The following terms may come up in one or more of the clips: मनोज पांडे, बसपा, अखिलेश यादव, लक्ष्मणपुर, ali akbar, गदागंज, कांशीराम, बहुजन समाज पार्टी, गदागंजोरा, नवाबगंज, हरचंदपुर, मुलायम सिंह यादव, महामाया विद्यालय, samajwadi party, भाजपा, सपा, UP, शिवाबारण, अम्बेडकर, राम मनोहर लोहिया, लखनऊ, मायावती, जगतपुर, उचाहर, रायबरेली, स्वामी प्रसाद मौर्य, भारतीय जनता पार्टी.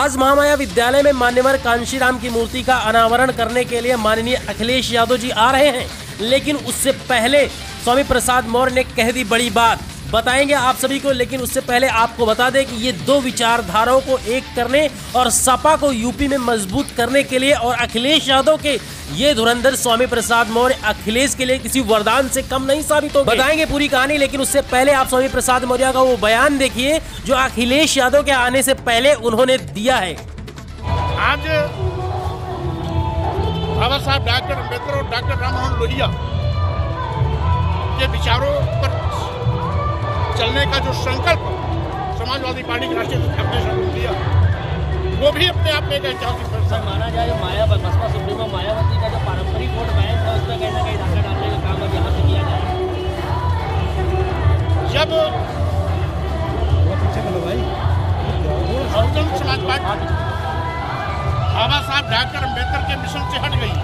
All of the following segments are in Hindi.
आज महामाया विद्यालय में मान्यवर कांशीराम की मूर्ति का अनावरण करने के लिए माननीय अखिलेश यादव जी आ रहे हैं, लेकिन उससे पहले स्वामी प्रसाद मौर्य ने कह दी बड़ी बात। बताएंगे आप सभी को, लेकिन उससे पहले आपको बता दें कि ये दो विचारधाराओं को एक करने और सपा को यूपी में मजबूत करने के लिए और अखिलेश यादव के ये धुरंधर स्वामी प्रसाद मौर्य अखिलेश के लिए किसी वरदान से कम नहीं साबित होगा। बताएंगे पूरी कहानी, लेकिन उससे पहले आप स्वामी प्रसाद मौर्य का वो बयान देखिए जो अखिलेश यादव के आने से पहले उन्होंने दिया है। आज बाबा साहब डॉक्टर अम्बेडकर और डॉक्टर राम मनोहर लोहिया के विचारों पर चलने का जो संकल्प समाजवादी पार्टी के राष्ट्रीय अध्यक्ष ने लिया, वो भी अपने आप में एक ऐतिहासिक फैसला माना जाए। बसपा सुप्रीमो मायावती का जो पारंपरिक वोट बैंक था, उसमें कहीं ना कहीं धागा डालने का काम अब यहाँ से किया जाए। जब बहुजन समाज पार्टी बाबा साहब डॉक्टर अम्बेडकर के मिशन से हट गई,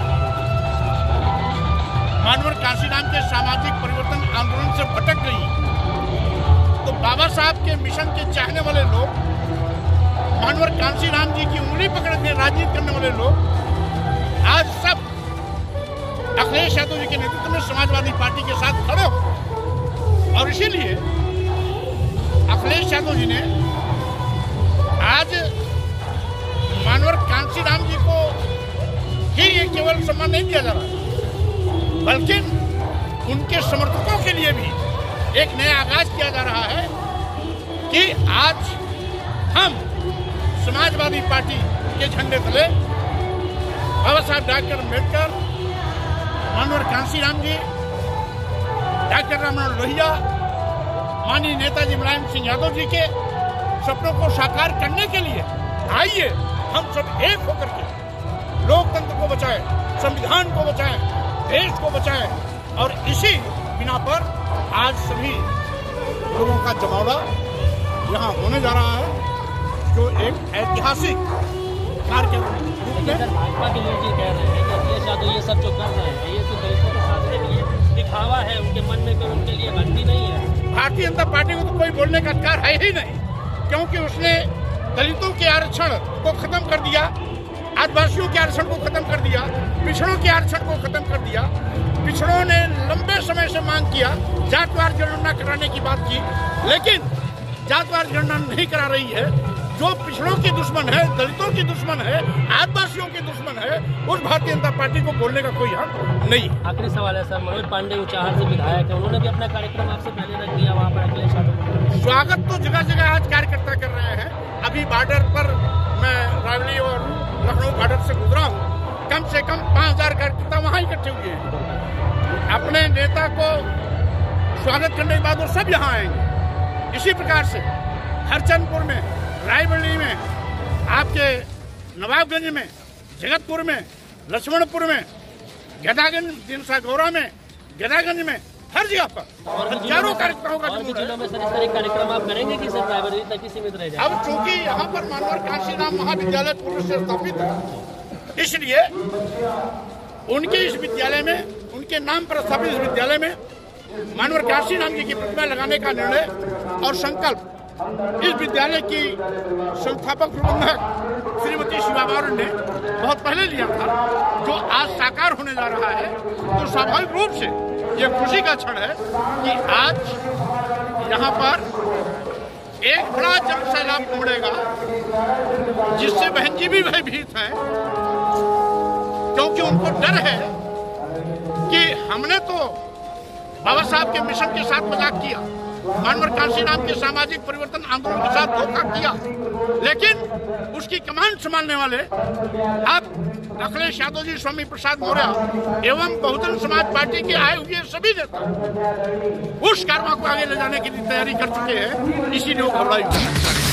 मानवर कांशीराम के सामाजिक परिवर्तन आंदोलन से भटक गई, तो बाबा साहब के मिशन के चाहने वाले लोग, मानवर कांशीराम जी की उंगली पकड़ के राजनीति करने वाले लोग आज सब अखिलेश यादव जी के नेतृत्व में समाजवादी पार्टी के साथ खड़े हो। और इसीलिए अखिलेश यादव जी ने आज मानवर कांशीराम जी को ही ये केवल सम्मान नहीं दिया जा रहा, बल्कि उनके समर्थकों के लिए भी एक नया आगाज किया जा रहा है कि आज हम समाजवादी पार्टी के झंडे तले बाबा साहब डॉक्टर अम्बेडकर, मनोहर कांशीराम जी, डॉक्टर राम मनोहर लोहिया, माननीय नेताजी मुलायम सिंह यादव जी के सपनों को साकार करने के लिए आइए हम सब एक होकर के लोकतंत्र को बचाएं, संविधान को बचाएं, देश को बचाएं। और इसी बिना पर आज सभी लोगों का जमावड़ा यहाँ होने जा रहा है, जो एक ऐतिहासिक कार्यक्रम है। भाजपा के लोग ये कह रहे हैं कि अखिलेश यादव ये सब जो कर रहे हैं ये तो दलितों के साथ के लिए दिखावा है, उनके मन में कोई उनके लिए भक्ति नहीं है। भारतीय जनता पार्टी को तो कोई बोलने का अधिकार है ही नहीं, क्योंकि उसने दलितों के आरक्षण को खत्म कर दिया, आदिवासियों के आरक्षण को खत्म कर दिया, पिछड़ों के आरक्षण को खत्म कर दिया। पिछड़ों ने लंबे समय से मांग किया, जातवार जनगणना कराने की बात की, लेकिन जातवार जनगणना नहीं करा रही है। जो पिछड़ों की दुश्मन है, दलितों की दुश्मन है, आदिवासियों की दुश्मन है, उस भारतीय जनता पार्टी को बोलने का कोई हक नहीं। आखिरी सवाल है सर, मनोज पांडे उचाहर से विधायक है, उन्होंने भी अपना कार्यक्रम आपसे पहले रख दिया। वहाँ पर अखिलेश यादव स्वागत तो जगह जगह आज कार्यकर्ता कर रहे हैं। अभी बॉर्डर पर मैं रायबरेली और लखनऊ बॉर्डर से गुजरा हूँ, कम से कम 5000 कार्यकर्ता वहाँ इकट्ठे हुए हैं। अपने नेता को स्वागत करने के बाद वो सब यहाँ आएंगे। इसी प्रकार से हरचंदपुर में, रायबरेली में, आपके नवाबगंज में, जगतपुर में, लक्ष्मणपुर में, गदागंजोरा में, गदागंज में, हर जगह पर हजारों कार्यक्रमों का जिलों में कार्यक्रम आप करेंगे कि सिर्फ रायबरेली तक ही सीमित रह जाए? अब चूंकि यहाँ पर मानवर कांशीराम महाविद्यालय पूर्व से स्थापित है, इसलिए उनके इस विद्यालय में, उनके नाम पर स्थापित इस विद्यालय में मानवर कांशीराम जी की प्रतिमा लगाने का निर्णय और संकल्प इस विद्यालय की संस्थापक प्रबंधक श्रीमती शिवाबारण ने बहुत पहले लिया था, जो आज साकार होने जा रहा है। तो स्वाभाविक रूप से ये खुशी का क्षण है कि आज यहाँ पर एक बड़ा जन सैलाब उमड़ेगा, जिससे बहन जी भी भयभीत हैं, क्योंकि उनको डर है कि हमने तो बाबा साहब के मिशन के साथ मजाक किया, मानवर कांशीराम के सामाजिक परिवर्तन आंदोलन के साथ धोखा किया, लेकिन उसकी कमान संभालने वाले आप अखिलेश यादव जी, स्वामी प्रसाद मौर्य एवं बहुजन समाज पार्टी के आए हुए सभी नेता उस कार्रवाई को आगे ले जाने की तैयारी कर चुके हैं, इसीलिए वो घबराई हुई है।